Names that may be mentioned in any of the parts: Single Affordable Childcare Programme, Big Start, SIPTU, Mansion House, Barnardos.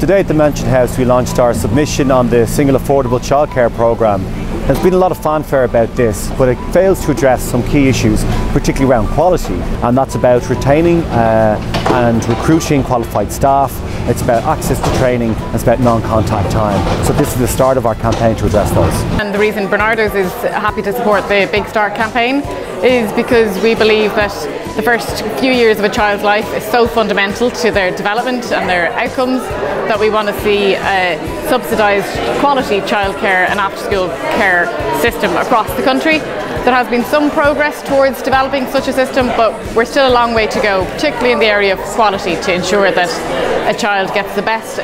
today at the Mansion House we launched our submission on the Single Affordable Childcare Programme. There's been a lot of fanfare about this, but it fails to address some key issues, particularly around quality, and that's about retaining and recruiting qualified staff. It's about access to training, and it's about non-contact time. So this is the start of our campaign to address those. And the reason Barnardos is happy to support the Big Start campaign is because we believe that the first few years of a child's life is so fundamental to their development and their outcomes that we want to see a subsidised quality childcare and after-school care system across the country. There has been some progress towards developing such a system, but we're still a long way to go, particularly in the area of quality, to ensure that a child gets the best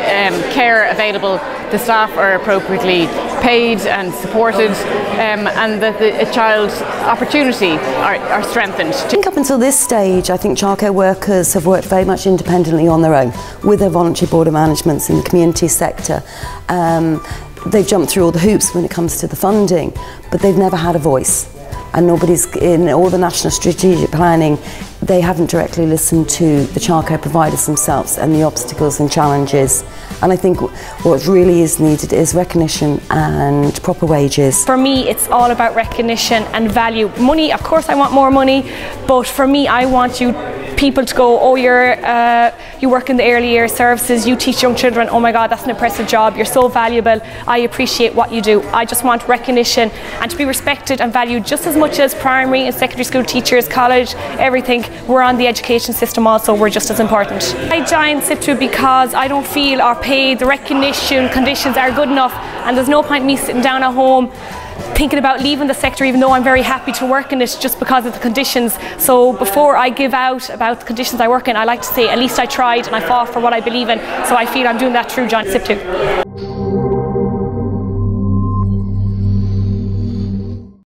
care available, the staff are appropriately paid and supported, and that a child's opportunities are strengthened. I think up until this stage, I think childcare workers have worked very much independently on their own, with their voluntary board of managements in the community sector. They've jumped through all the hoops when it comes to the funding, but they've never had a voice. And nobody's in all the national strategic planning, they haven't directly listened to the childcare providers themselves and the obstacles and challenges. And I think what really is needed is recognition and proper wages. For me, it's all about recognition and value. Money, of course I want more money, but for me, I want people to go, oh, you work in the early year services, you teach young children, oh my God, that's an impressive job, you're so valuable, I appreciate what you do. I just want recognition and to be respected and valued just as much as primary and secondary school teachers, college, everything. We're on the education system also, we're just as important. I joined SIPTU because I don't feel our pay, the recognition, conditions are good enough, and there's no point me sitting down at home thinking about leaving the sector, even though I'm very happy to work in it, just because of the conditions. So before I give out about the conditions I work in, I like to say at least I tried and I fought for what I believe in, so I feel I'm doing that through joining SIPTU.